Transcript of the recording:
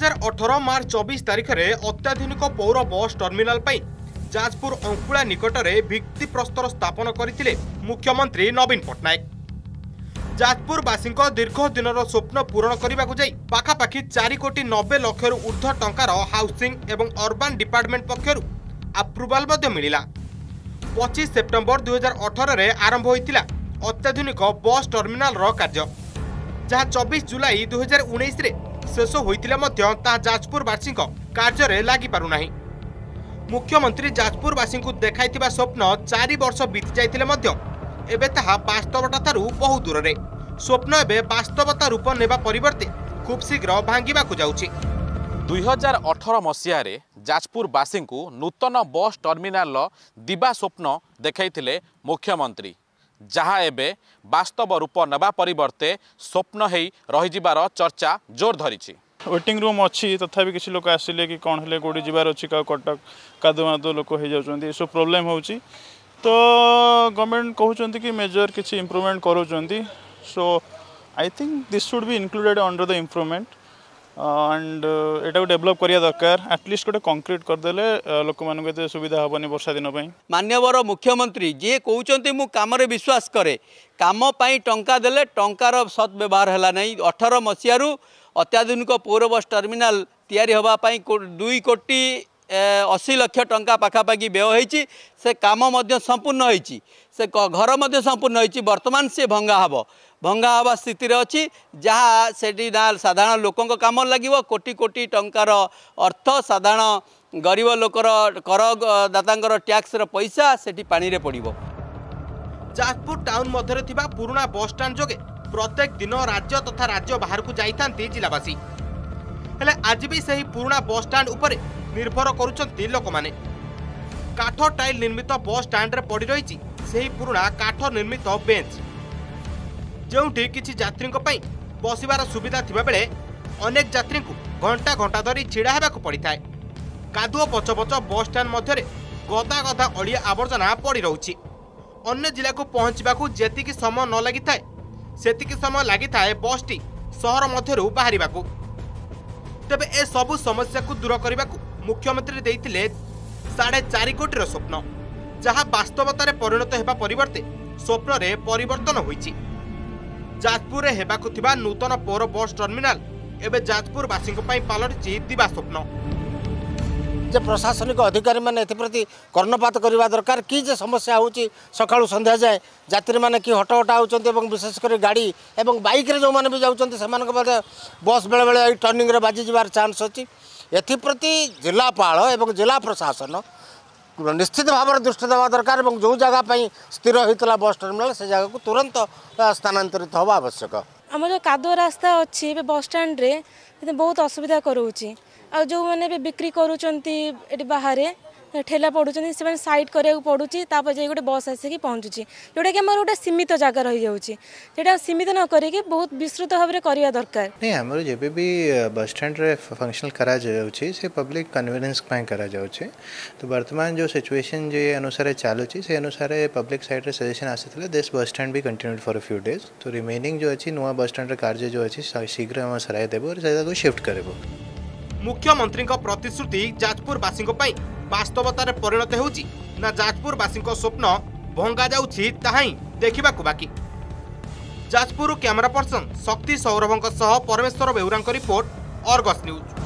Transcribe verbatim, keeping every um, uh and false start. दुई हजार अठार मार्च चौबीस तारीख में अत्याधुनिक पौर बस टर्मिनाल पर जाजपुर अंकुला निकट में भित्तिप्रस्तर स्थापन करते मुख्यमंत्री नवीन पटनायक। जाजपुरवासी दीर्घ दिन स्वप्न पूरण करने को जाई पाखापाखि चार कोटी नब्बे लक्षर ऊर्ध्व टंकार हाउसिंग एवं अर्बन डिपार्टमेंट पक्षर आप्रुवाल मिला। पच्चीस सेप्टेम्बर दुई हजार अठार रे आरंभ होता अत्याधुनिक बस टर्मिनाल कार्य जहाँ चौबीस जुलाई दुई हजार उन्नीस रे शेष होता जाजपुरवासी कार्य लग पारना। मुख्यमंत्री जाजपुरवासी देखाई स्वप्न चार वर्ष बीती जाते एबे ताहा वास्तवता थारू बहुत दूर रे। स्वप्न एबे वास्तवता रूप नेबा परिवर्ते खूब शीघ्र भांगिबा को जाउछि। दुई हजार अठार मसीहा रे जाजपुरवासी को नूतन बस टर्मिनाल दिबा स्वप्न देखाइथिले मुख्यमंत्री, जहाँ एबे वास्तव रूप नेबा परिवर्ते स्वप्न हेई रहिजिबार चर्चा जोर धरिछि। वेटिंग रूम अच्छी तथापि किसी लोक आसिले कि कोन हेले कोडी जिबार अछि का कटक कादमादो लोक हे जाउछन्ती सो प्रॉब्लम होउछि। तो गवर्नमेंट कहते कि मेजर किसी इम्प्रूवमेंट करो, so I think this should be included under the improvement and एटा डेवलप करिया दरकार। एटलिस्ट गोटे कंक्रीट करदेले लोक मानते सुविधा हेनी वर्षा दिन। मान्यवर मुख्यमंत्री जी कहते मु काम रे विश्वास करे, काम पाई टंका देले, टंकार सद व्यवहार हैला नहीं। अठारह मसीहारू अत्याधुनिक पौर बस टर्मिनाल तैयारी होबा पाई दुई कोटी अशी लक्ष टंका पाखापाखि व्यय होती। से काम संपूर्ण होती, से घर मध्य संपूर्ण होती। बर्तमान से भंगा हाब भंगा हाब स्थित अच्छी, जहाँ से साधारण लोकों काम लगे कोटी कोटी टंकार अर्थ साधारण गरीब लोकर करदाता टैक्स पैसा से पानी रे पड़ो। जाजपुर टाउन मध्य पुराना बस स्टैंड जोगे प्रत्येक दिन राज्य तथा राज्य बाहर को जाता जिलावासी हेले आज भी से पुराना बस स्टैंड उपर निर्भर करुचंती लोक माने। काठ टाइल निर्मित बस स्टैंड रे पड़ी रही सही पुराना काठ निर्मित बेंच जोठी किसी यात्री पई बसिबार सुविधा थिबा बेले अनेक यात्री को घंटा घंटा धरी छिड़ा हेबाक पड़ी थाए। कादुओ पच पच बस स्टैंड मध्य गदा गदा अड़िया आवर्जना पड़ी रही। अन्य जिला को पहुँचवाकू जेतिकी समय न लगी थाए सेतिकी समय लगी थाए बसटी सहर मध्यरू बाहरिबाकू। तबे ए सबु समस्या को दूर करने को मुख्यमंत्री देइथिले साढ़े चार कोटी स्वप्न, जहाँ वास्तवतार परिणत होगा परिवर्ते स्वप्न रे परिवर्तन होइछि। जाजपुर रे हेबाकु थिबा नूतन पौर बस टर्मिनाल एबे जाजपुरवासी पलटि दिबा स्वप्न। जे प्रशासनिक अधिकारी मैंने एप्रति कर्णपात करवा दरकार कि जे समस्या होची सकाळु संध्या जाए यात्री मैंने कि हटहटा होचंती एवं विशेषकर गाड़ी एवं बाइक रे जो माने भी जाउचंती सेमानक बारे बस बेले बेले ए टर्निंग रे बाजी जिवार चांस अछि। एप्रति जिलापाल एवं जिला प्रशासन निश्चित भाव दृष्टि देवा दरकार एवं जो जगह स्थिर होता बस टर्मिनाल से जगह को तुरंत स्थानांतरित होवा आवश्यक। आम जो कादो रास्ता अच्छी बस स्टैंड रे बहुत असुविधा करूची। आ जो मैंने बिक्री करुँच बाहर ठेला पड़ुँच से सैड कराया पड़ूँ तापर जाए गोटे बस आसिकी पहुँचुची, जोटा कि गोटे सीमित जगह रही जाऊँगा। सीमित न कर बहुत विस्तृत भाव में करवा दरकार नहीं। आमर जब भी बस स्टैंड रे फंक्शनल करा से पब्लिक कन्वीनियंस करा तो वर्तमान जो सिचुएशन जे अनुसार चलुची से अनुसार पब्लिक साइड रे सजेशन आसी दिस बस स्टैंड भी continued for a few days. तो रिमेनिंग जो अच्छी नुआ बस स्टैंड कार्य जो अच्छी शीघ्र आम सराई देव और शिफ्ट करेबो। मुख्यमंत्री प्रतिश्रुति जाजपुरवासी वास्तवतार परिणत होउची ना जाजपुरवासी स्वप्न भंगा जाउची ताहि देखिबा को बाकी। जाजपुर कैमरा पर्सन शक्ति सौरभों सह परमेश्वर बेहुरांक रिपोर्ट आर्गस न्यूज।